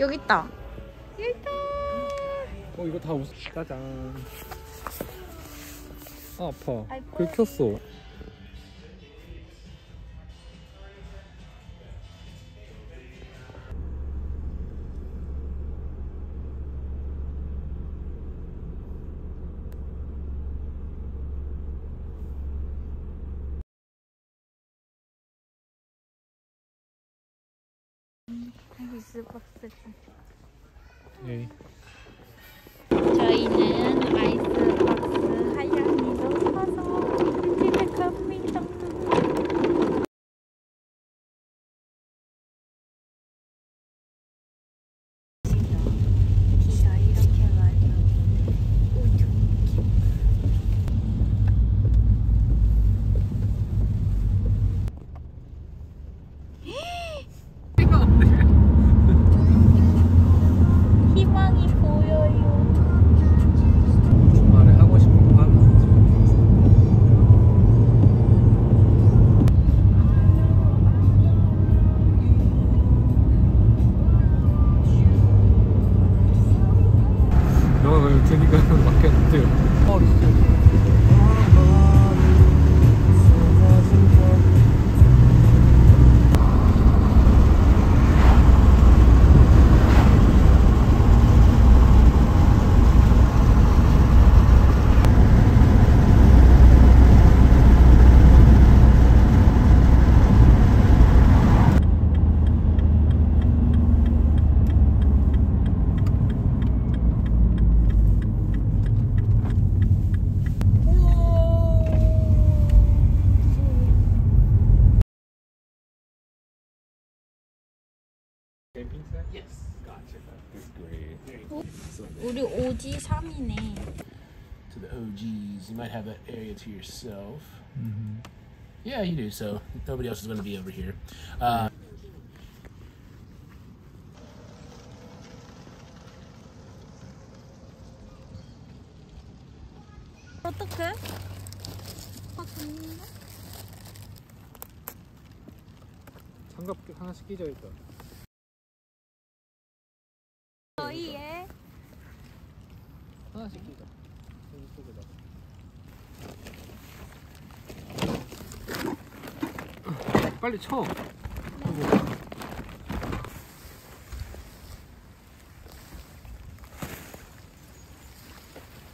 여기 있다. 여기 있다. 이거 다 웃어. 짜잔. 아, 아파. 긁혔어. 박스. 예. 저희는 아이스박스 하얀이도 사서 집에 갑니다. 비가 이렇게 많이 오는데 비가 없네. 우리 오지 3이네. To the OGs, you might have that area to yourself. Yeah, you do. So nobody else is going to be over here. 어떡해? 장갑 하나씩 끼자 일단. 저희의 하나씩 끼자. 여기 속에다가 빨리 쳐.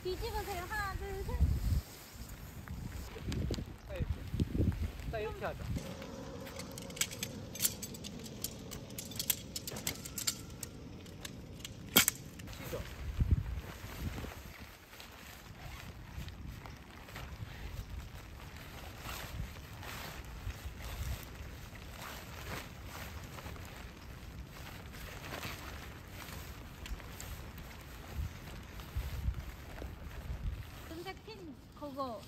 뒤집으세요. 하나 둘 셋. 딱 이렇게 하자. 그거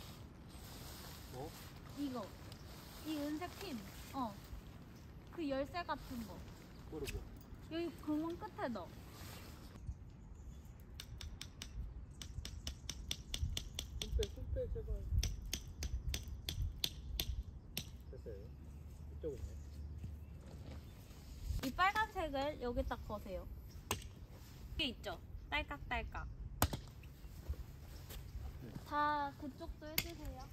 뭐? 이거 이 은색핀 그 열쇠 같은 거 그러고 여기 구멍 끝에 넣어. 손빼 제발. 됐어요. 이쪽으로. 이 빨간색을 여기다 거세요. 이게 있죠? 딸깍딸깍. 다 그쪽도 해주세요.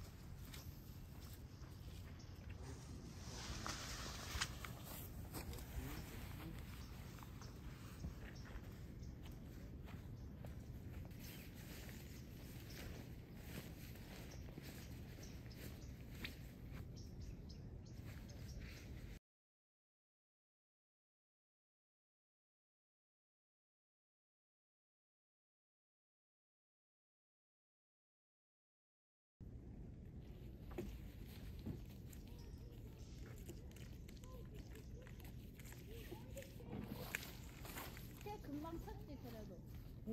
어?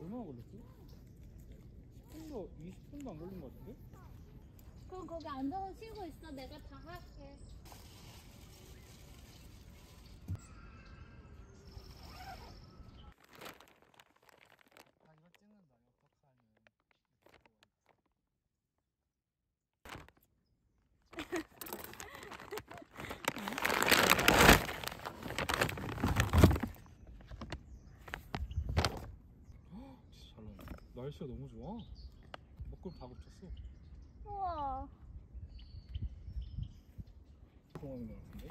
얼마나 걸렸지? 20분도 안 걸린 것 같은데? 그럼 거기 앉아서 쉬고 있어. 내가 다 할게. 날씨가 너무 좋아. 먹구름 다 겹쳤어. 우와. 통화하는 것 같은데?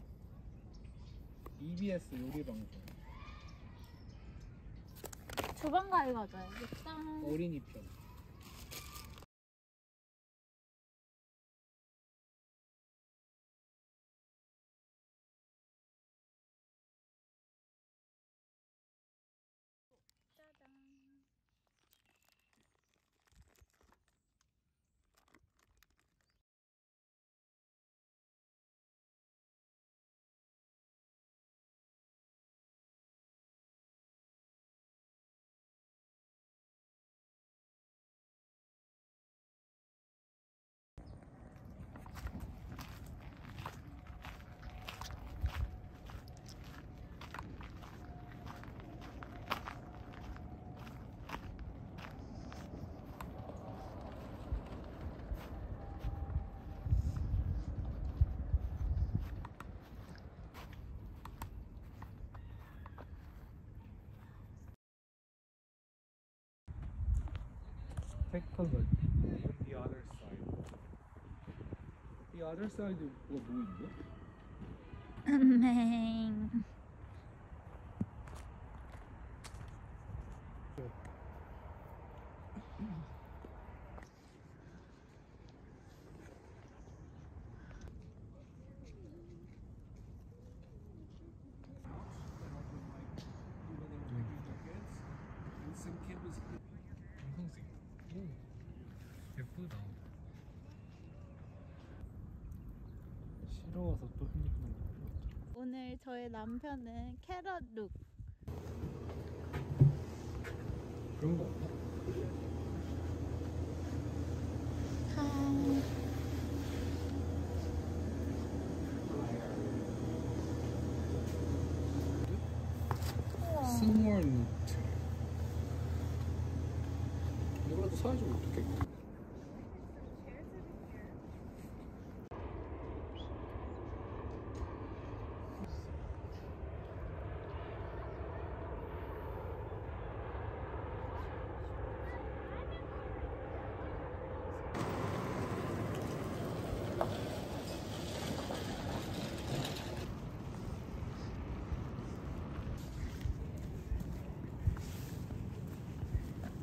EBS 요리 방송. 조만간에 맞아야겠다. 어린이 편. Take a look at the other side. The other side is what we do. Amazing. 예쁘다. 싫어서 또 힘든 거. 오늘 저의 남편은 캐럿 룩. 그런 거 없나? 스몰 이거라도 사야지 어떡해.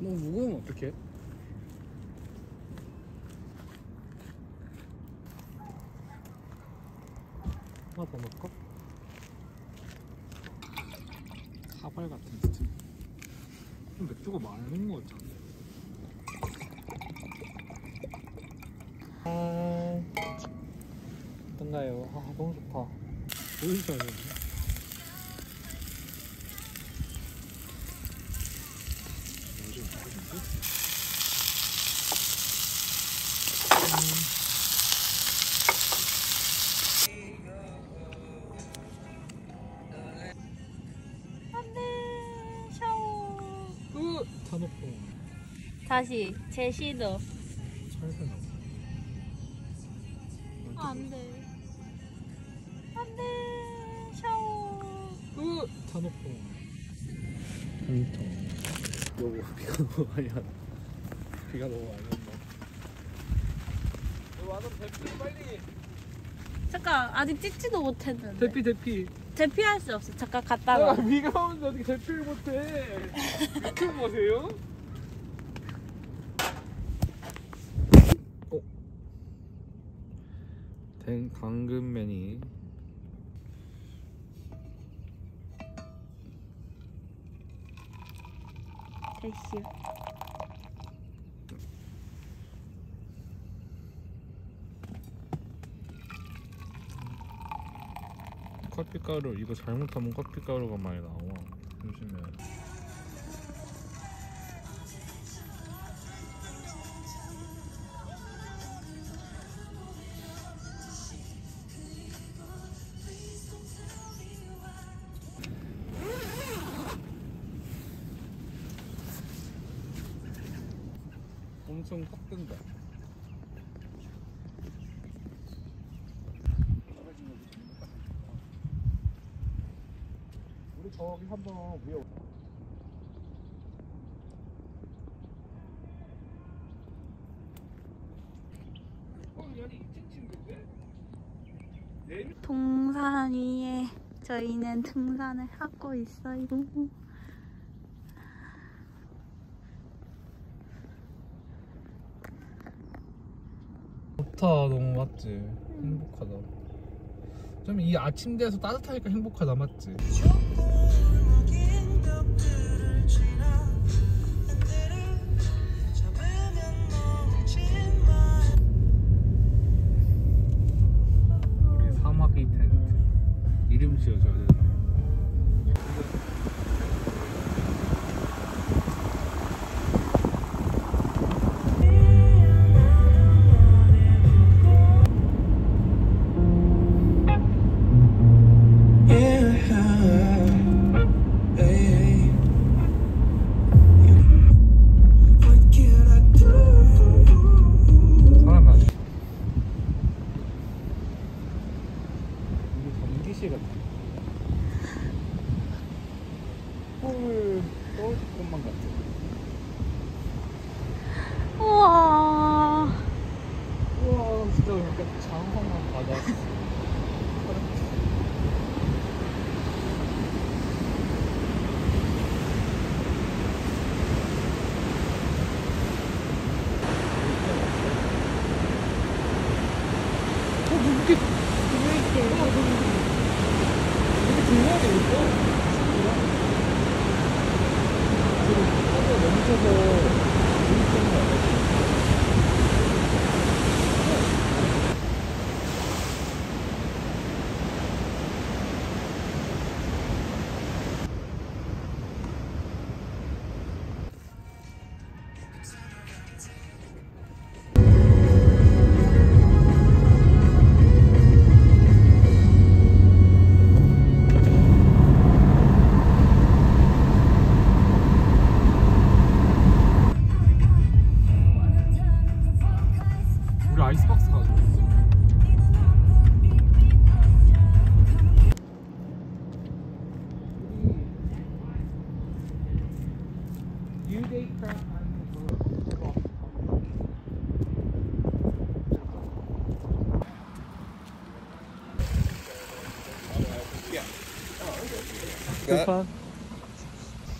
너무 무거우면 어떡해? 하나 더 넣을까? 사발 같은 느낌. 좀 맥주가 많은 것 같지 않나? 아... 어떤가요? 아, 너무 좋다. 보여주셔야 되는데? 다시 제 시도. 아, 안돼 안돼 샤워. 다 놓고. 여보 비가 너무 많이 안. 비가 너무 많이 온다. 여보 와서 대피 빨리. 잠깐 아직 찍지도 못했는데. 대피. 대피할 수 없어. 잠깐 갔다가. 야, 비가 오는데 어떻게 대피를 못해? 유튜브 보세요? 당근맨이 됐슈. 커피가루 이거 잘못하면 커피가루가 많이 나와. 조심해. 엄청 팍 뜬다. 우리 저기 한번 위에 동산 위에 저희는 등산을 하고 있어요. 좋다, 너무 맞지? 행복하다. 좀 이 아침 돼서 따뜻하니까 행복하다, 맞지?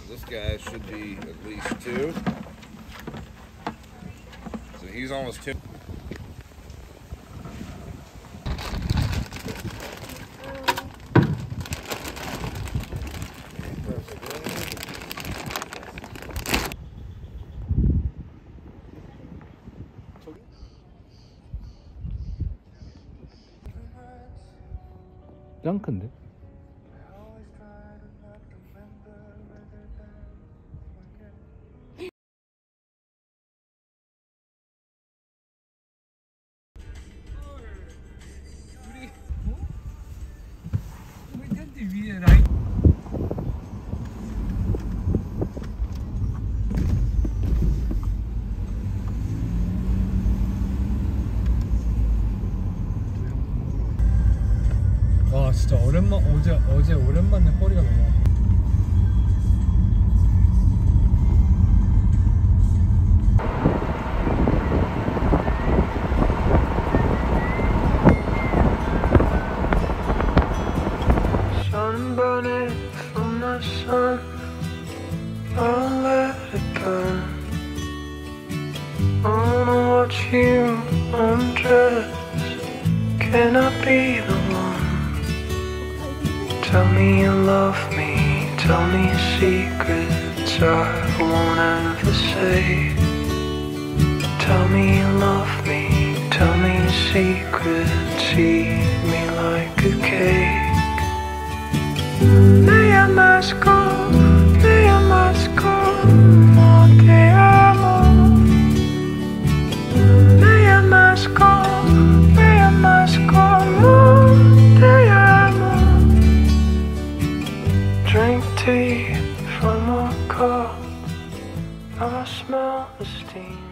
This guy should be at least two. So he's almost two. 짱 큰데? 와 진짜 오랜만 어제 오랜만에 허리가 너무 아파. Tell me you love me, tell me secrets I won't ever say. Tell me you love me, tell me secrets, eat me like a cake. They are my school, they are my school, more they are more. They are my school, they are my school, more they are. Drink tea from a cup, I smell the steam.